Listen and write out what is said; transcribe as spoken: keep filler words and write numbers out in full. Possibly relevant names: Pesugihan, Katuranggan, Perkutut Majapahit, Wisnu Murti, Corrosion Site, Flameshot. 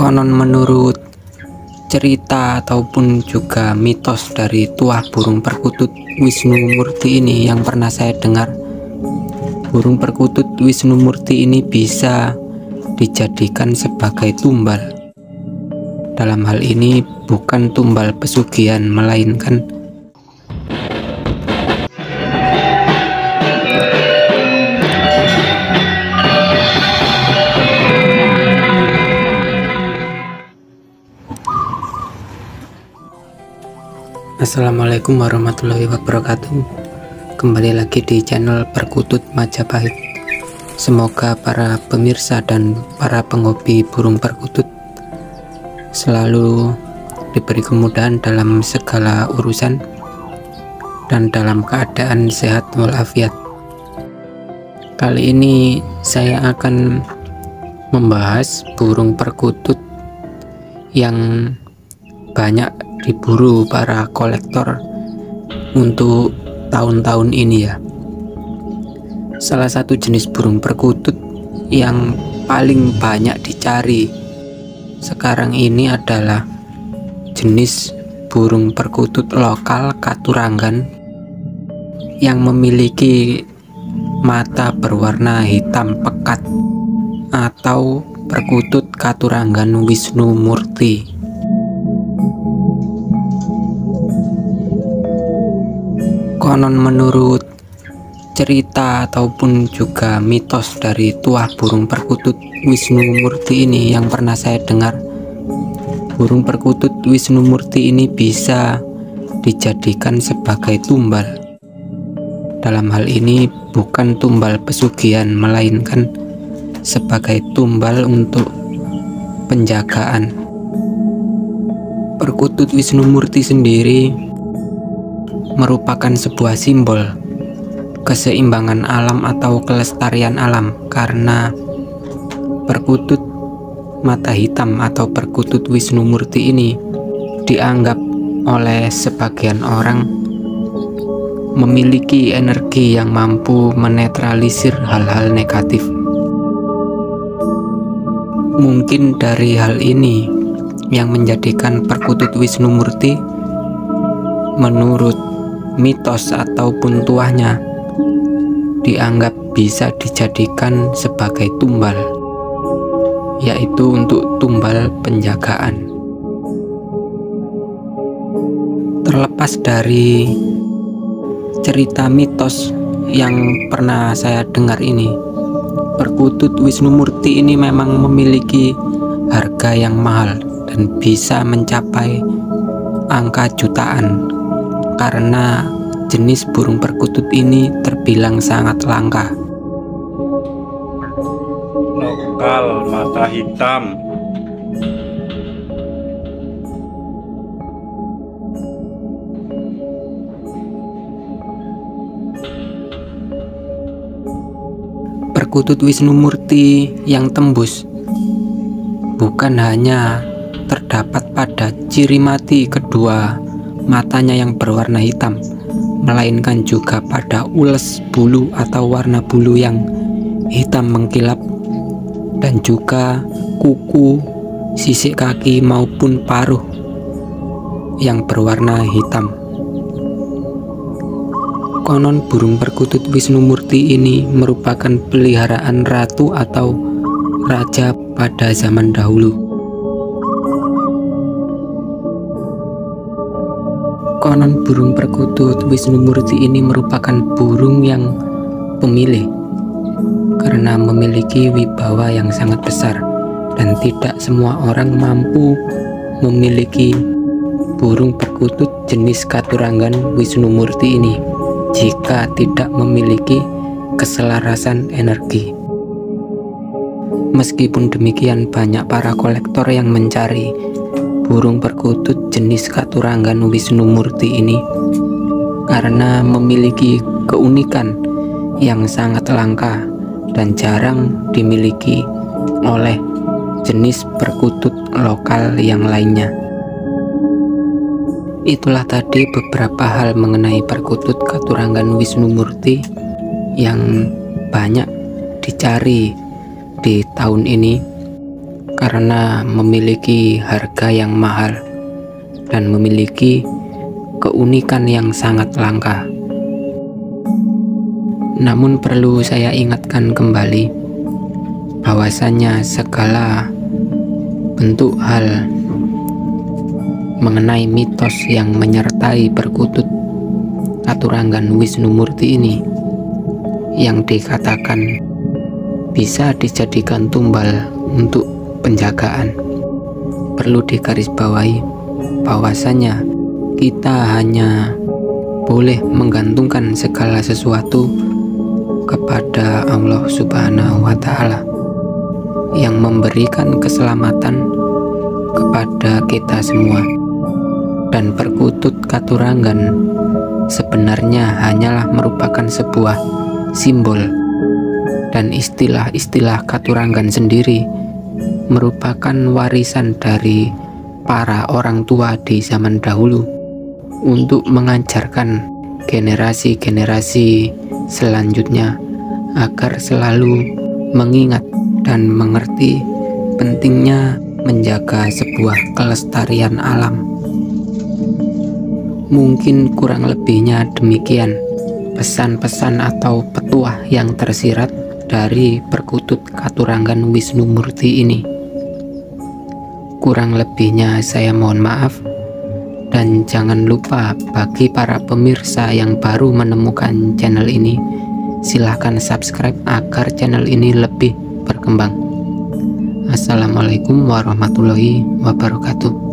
Konon menurut cerita ataupun juga mitos dari tuah burung perkutut Wisnu Murti ini yang pernah saya dengar, burung perkutut Wisnu Murti ini bisa dijadikan sebagai tumbal. Dalam hal ini bukan tumbal pesugihan, melainkan Assalamualaikum warahmatullahi wabarakatuh. Kembali lagi di channel Perkutut Majapahit. Semoga para pemirsa dan para penghobi burung perkutut selalu diberi kemudahan dalam segala urusan dan dalam keadaan sehat walafiat. Kali ini saya akan membahas burung perkutut yang banyak diburu para kolektor untuk tahun-tahun ini ya. Salah satu jenis burung perkutut yang paling banyak dicari sekarang ini adalah jenis burung perkutut lokal Katuranggan yang memiliki mata berwarna hitam pekat atau perkutut Katuranggan Wisnu Murti. Konon menurut cerita ataupun juga mitos dari tuah burung perkutut Wisnu Murti ini yang pernah saya dengar, burung perkutut Wisnu Murti ini bisa dijadikan sebagai tumbal. Dalam hal ini bukan tumbal pesugihan, melainkan sebagai tumbal untuk penjagaan. Perkutut Wisnu Murti sendiri merupakan sebuah simbol keseimbangan alam atau kelestarian alam, karena perkutut mata hitam atau perkutut Wisnu Murti ini dianggap oleh sebagian orang memiliki energi yang mampu menetralisir hal-hal negatif. Mungkin dari hal ini yang menjadikan perkutut Wisnu Murti menurut mitos ataupun tuahnya dianggap bisa dijadikan sebagai tumbal, yaitu untuk tumbal penjagaan. Terlepas dari cerita mitos yang pernah saya dengar ini, perkutut Wisnu Murti ini memang memiliki harga yang mahal dan bisa mencapai angka jutaan, karena jenis burung perkutut ini terbilang sangat langka. Lokal mata hitam. Perkutut Wisnu Murti yang tembus bukan hanya terdapat pada ciri mati kedua matanya yang berwarna hitam, melainkan juga pada ules bulu atau warna bulu yang hitam mengkilap, dan juga kuku, sisik kaki maupun paruh yang berwarna hitam. Konon burung perkutut Wisnu Murti ini merupakan peliharaan ratu atau raja pada zaman dahulu. Konon burung perkutut Wisnu Murti ini merupakan burung yang pemilih karena memiliki wibawa yang sangat besar, dan tidak semua orang mampu memiliki burung perkutut jenis Katuranggan Wisnu Murti ini jika tidak memiliki keselarasan energi. Meskipun demikian, banyak para kolektor yang mencari burung perkutut jenis Katuranggan Wisnu Murti ini karena memiliki keunikan yang sangat langka dan jarang dimiliki oleh jenis perkutut lokal yang lainnya. Itulah tadi beberapa hal mengenai perkutut Katuranggan Wisnu Murti yang banyak dicari di tahun ini, karena memiliki harga yang mahal dan memiliki keunikan yang sangat langka. Namun perlu saya ingatkan kembali bahwasannya segala bentuk hal mengenai mitos yang menyertai perkutut Katuranggan Wisnu Murti ini yang dikatakan bisa dijadikan tumbal untuk penjagaan, perlu digarisbawahi bahwasannya kita hanya boleh menggantungkan segala sesuatu kepada Allah Subhanahu wa Ta'ala yang memberikan keselamatan kepada kita semua. Dan perkutut Katuranggan sebenarnya hanyalah merupakan sebuah simbol, dan istilah-istilah Katuranggan sendiri merupakan warisan dari para orang tua di zaman dahulu untuk mengajarkan generasi-generasi selanjutnya agar selalu mengingat dan mengerti pentingnya menjaga sebuah kelestarian alam. Mungkin kurang lebihnya demikian pesan-pesan atau petuah yang tersirat dari perkutut Katuranggan Wisnu Murti ini. Kurang lebihnya saya mohon maaf. Dan jangan lupa bagi para pemirsa yang baru menemukan channel ini, silahkan subscribe agar channel ini lebih berkembang. Assalamualaikum warahmatullahi wabarakatuh.